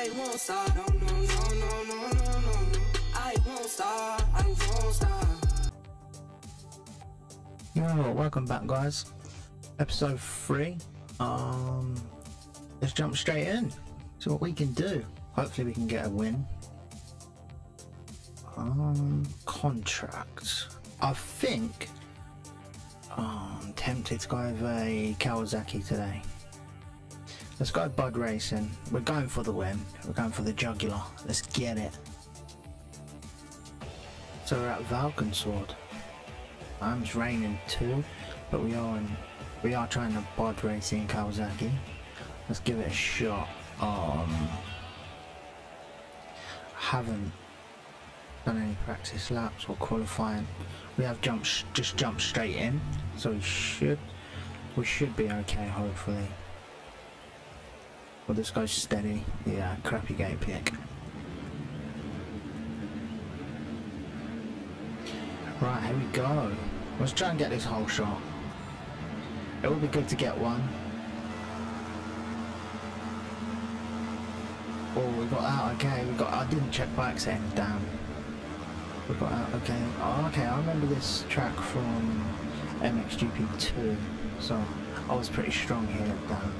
I won't stop. No, no, no, no, no, no, no. I won't stop. I won't stop. Yo, welcome back, guys. Episode 3. Let's jump straight in. See what we can do. Hopefully we can get a win. Contracts. I think I'm tempted to go over a Kawasaki today. Let's go Bud Racing. We're going for the win. We're going for the jugular. Let's get it. So we're at Valkenswaard. It's raining too, but we are trying to Bud Racing Kawasaki. Let's give it a shot. Haven't done any practice laps or qualifying. We have just jumped straight in, so we should be okay, hopefully. We'll just go steady. Yeah, crappy gate pick. Right, here we go. Let's try and get this whole shot. It would be good to get one. Oh, we got out okay. I didn't check bike settings down. We got out okay. Oh, okay, I remember this track from MXGP2, so I was pretty strong here down.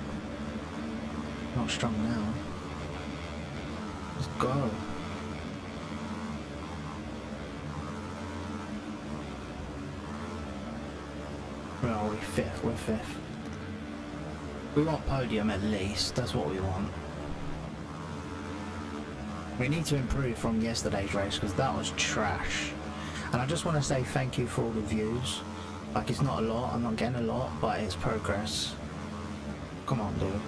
Not strong now. Let's go. Where are we? Fifth. We're fifth. We want podium at least. That's what we want. We need to improve from yesterday's race because that was trash. And I just want to say thank you for all the views. Like, it's not a lot. I'm not getting a lot, but it's progress. Come on, dude.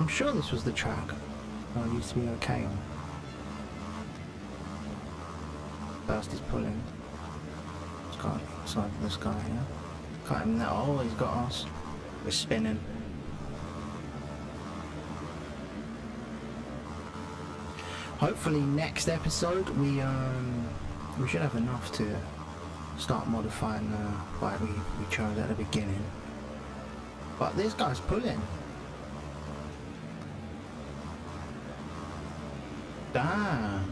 I'm sure this was the track I used to be okay on. First is pulling. Let's go outside this guy here. Cut him now. Oh, he's got us. We're spinning. Hopefully next episode we should have enough to start modifying the bike we chose at the beginning. But this guy's pulling. Damn.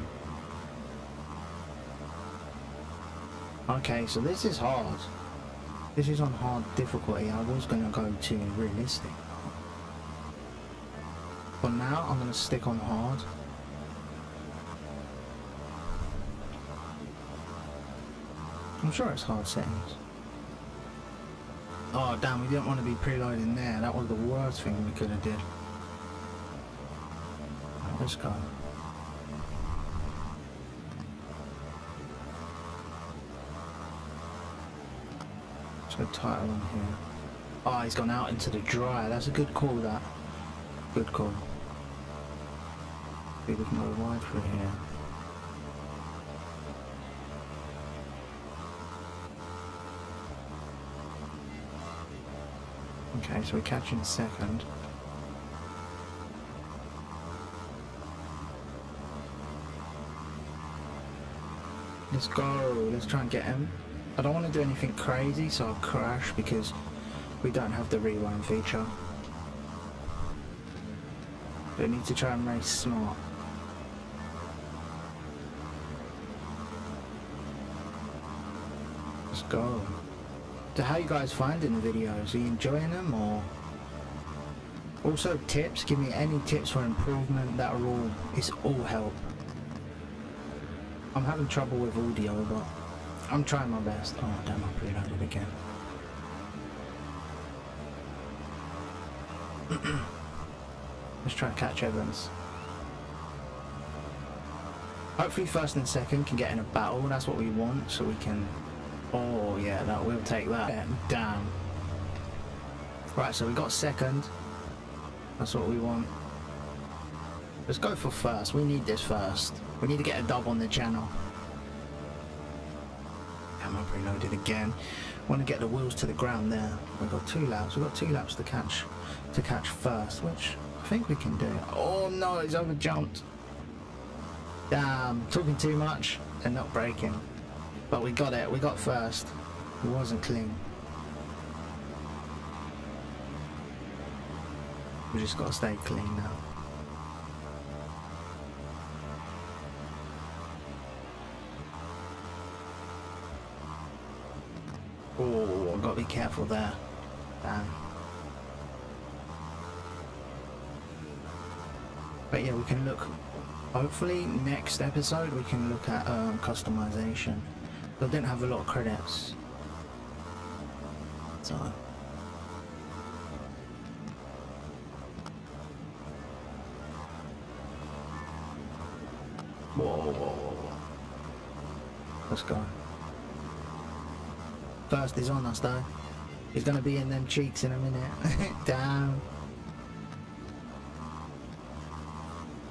Okay, so this is hard. This is on hard difficulty. I was going to go to realistic. But now I'm going to stick on hard. I'm sure it's hard settings. Oh damn, we didn't want to be preloading there. That was the worst thing we could have did. Right, let's go. A title on here. Oh, he's gone out into the dry. That's a good call, that. Good call. It was more wide through here. Okay, so we're catching second. Let's go. Let's try and get him. I don't want to do anything crazy, so I'll crash because we don't have the rewind feature. But I need to try and race smart. Let's go. So how are you guys finding the videos? Are you enjoying them or? Also tips, give me any tips for improvement, it's all help. I'm having trouble with audio, but I'm trying my best. Oh damn, I preloaded again. Let's try and catch Evans. Hopefully first and second can get in a battle, that's what we want, so we can... Oh yeah, that we'll take that. Damn. Right, so we got second. That's what we want. Let's go for first, we need this first. We need to get a dub on the channel. I preloaded again. Want to get the wheels to the ground there. We've got 2 laps. We've got 2 laps to catch first, which I think we can do. Oh no, he's over jumped. Damn, talking too much and not braking. But we got it. We got first. It wasn't clean. We just gotta stay clean now. Oh, I've got to be careful there. Damn. But yeah, we can look, hopefully next episode we can look at customization. I didn't have a lot of credits. So. Whoa. Let's go. First is on us though. He's gonna be in them cheeks in a minute. Damn.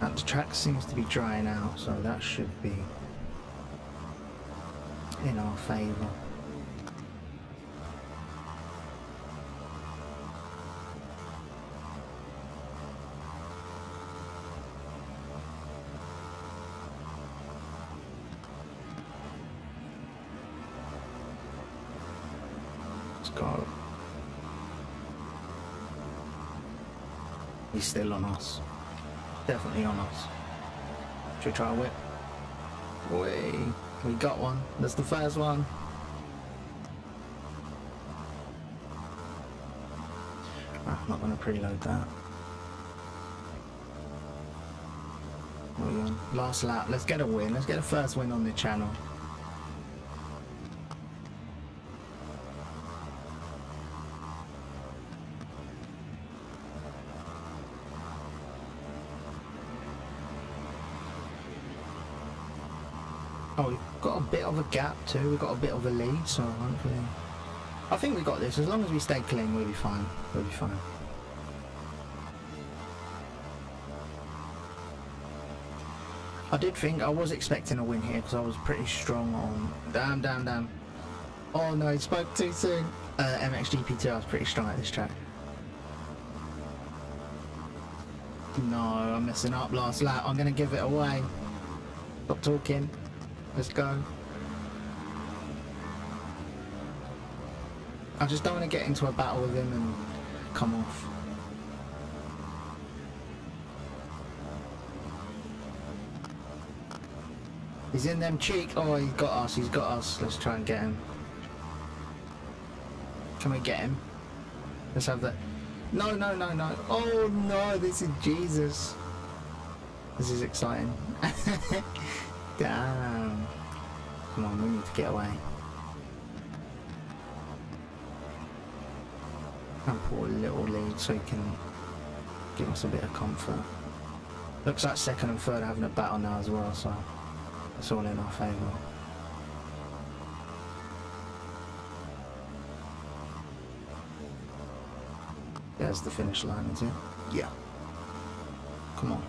And the track seems to be dry now, so that should be in our favour. He's still on us. Definitely on us. Should we try a whip? We got one. That's the first one. Oh, I'm not going to preload that. What are we on? Last lap. Let's get a win. Let's get the first win on the channel. A gap too, we've got a bit of a lead, so hopefully I think we got this. As long as we stay clean, we'll be fine. We'll be fine. I did think I was expecting a win here because I was pretty strong on damn. Oh no, I spoke too soon. MXGP2, I was pretty strong at this track. No, I'm messing up last lap. I'm gonna give it away. Stop talking. Let's go. I just don't want to get into a battle with him and come off. He's in them cheek. Oh, he's got us. He's got us. Let's try and get him. Can we get him? Let's have that. No, no, no, no. Oh, no. This is Jesus. This is exciting. Damn. Come on, we need to get away. And put a little lead so he can give us a bit of comfort. Looks like second and third are having a battle now as well, so it's all in our favour. There's the finish line, is it? Yeah. Come on.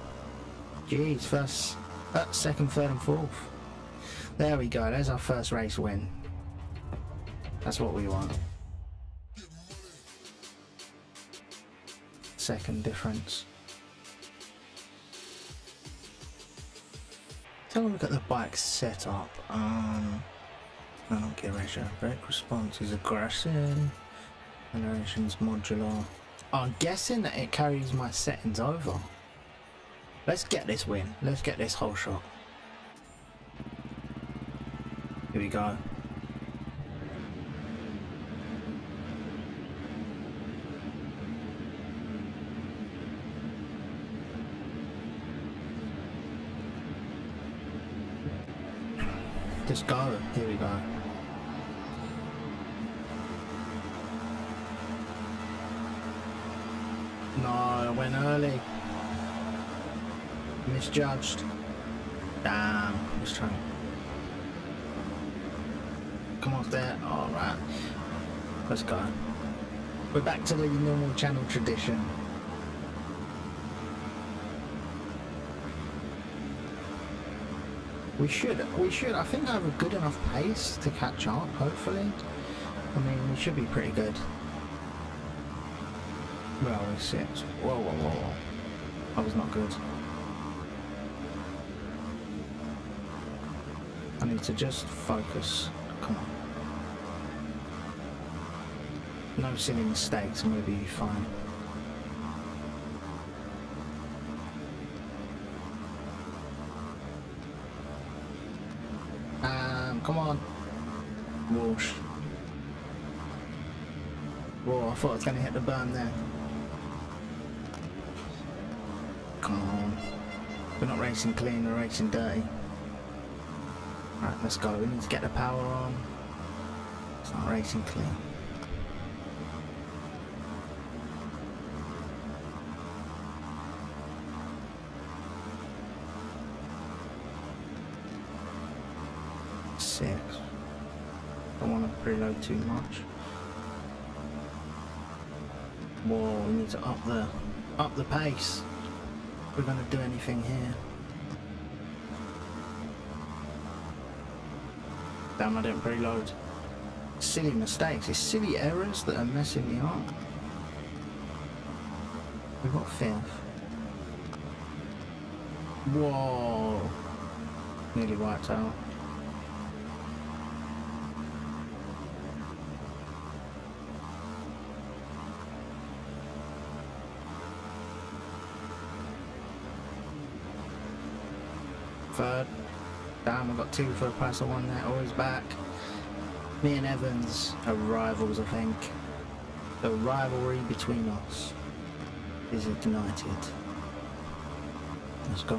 Jeez, first, second, third and fourth. There we go, there's our first race win. That's what we want. Second difference. Let's have a look at the bike setup. I don't get ratio. Brake response is aggressive. Acceleration's modular. I'm guessing that it carries my settings over. Let's get this win. Let's get this whole shot. Here we go. Just go. Here we go. No, I went early. Misjudged. Damn. Let's try. Come off there. Alright. Let's go. We're back to the normal channel tradition. We should, I think I have a good enough pace to catch up, hopefully. I mean, we should be pretty good. Well, we sit. Whoa. That was not good. I need to just focus. Come on. No silly mistakes and we'll be fine. Come on. Whoosh. Whoa, I thought I was going to hit the burn there. Come on. We're not racing clean, we're racing dirty. Right, let's go. We need to get the power on. It's not racing clean. Six. Don't want to preload too much. Whoa, we need to up the pace. If we're going to do anything here. Damn, I didn't preload. Silly mistakes. It's silly errors that are messing me up. We've got fifth. Whoa. Nearly wiped out. Third. Damn, I've got two for a price of one there. Always back. Me and Evans are rivals, I think. The rivalry between us is ignited. Let's go.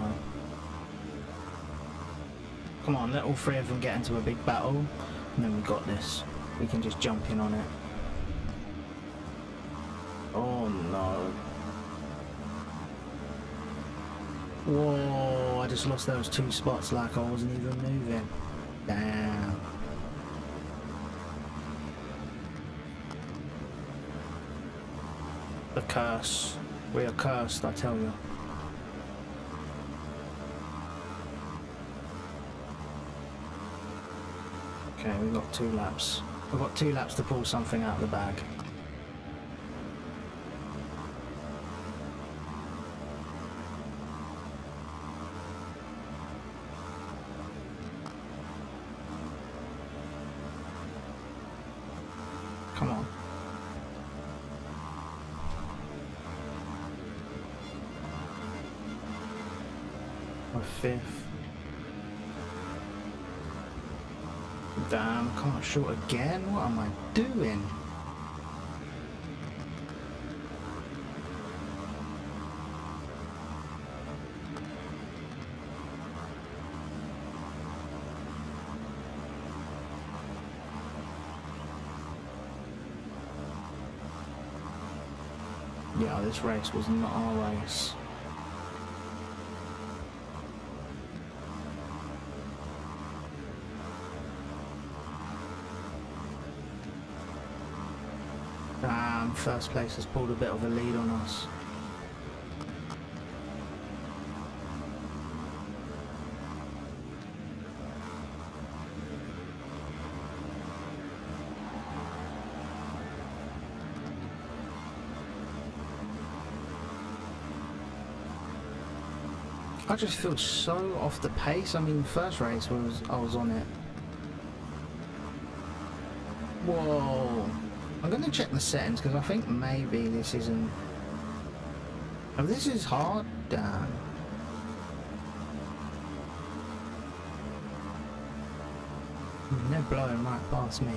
Come on, let all three of them get into a big battle, and then we got this. We can just jump in on it. Oh no. Whoa, I just lost those two spots like I wasn't even moving. Damn. The curse. We are cursed, I tell you. Okay, we've got 2 laps. We've got 2 laps to pull something out of the bag. Fifth. Damn, can't shoot again. What am I doing? Yeah, this race was not our race. First place has pulled a bit of a lead on us. I just feel so off the pace. I mean, first race I was on it. Whoa. I'm going to check the settings because I think maybe this isn't... Oh, this is hard. Damn. They're blowing right past me.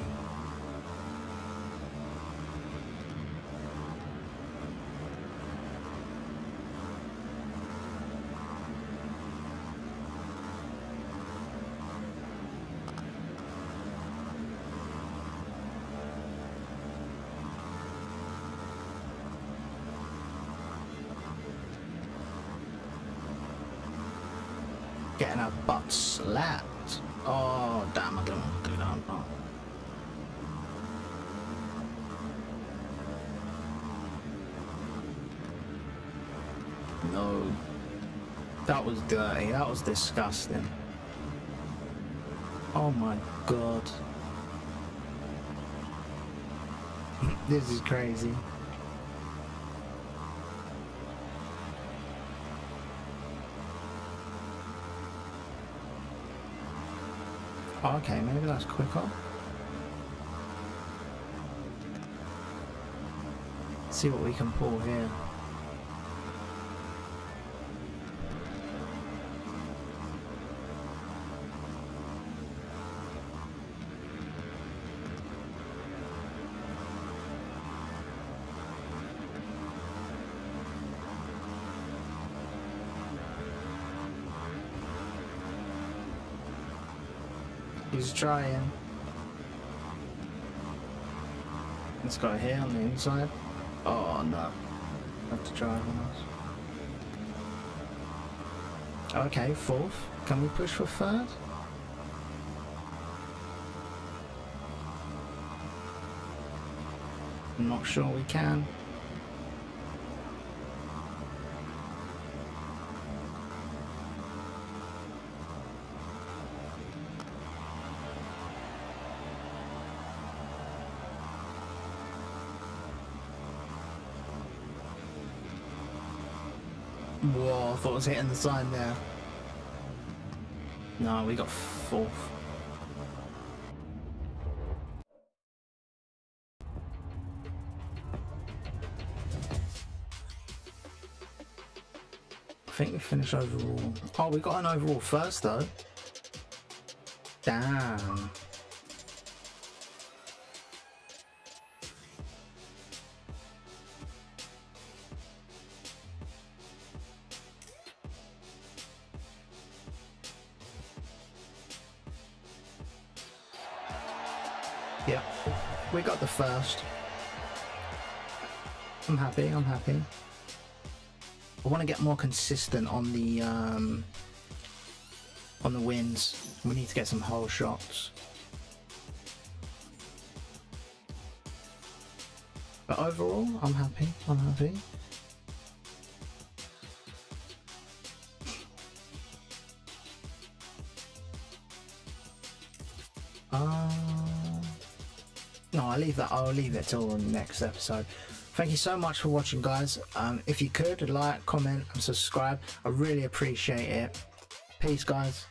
Getting our butt slapped. Oh, damn, I don't want to do that. Oh. No. That was dirty. That was disgusting. Oh, my God. This is crazy. Okay, maybe that's quicker. 'Let's see what we can pull here. He's trying. It's got a hair on the inside. Oh no. I have to drive on us. Okay, fourth. Can we push for third? I'm not sure we can. Whoa, I thought I was hitting the sign there. No, we got fourth. I think we finished overall. Oh, we got an overall first though. Damn. Yep, we got the first. I'm happy, I'm happy. I want to get more consistent on the wins. We need to get some whole shots. But overall, I'm happy. I'm happy. No, I'll leave it till the next episode. Thank you so much for watching, guys. If you could, like, comment, and subscribe. I really appreciate it. Peace, guys.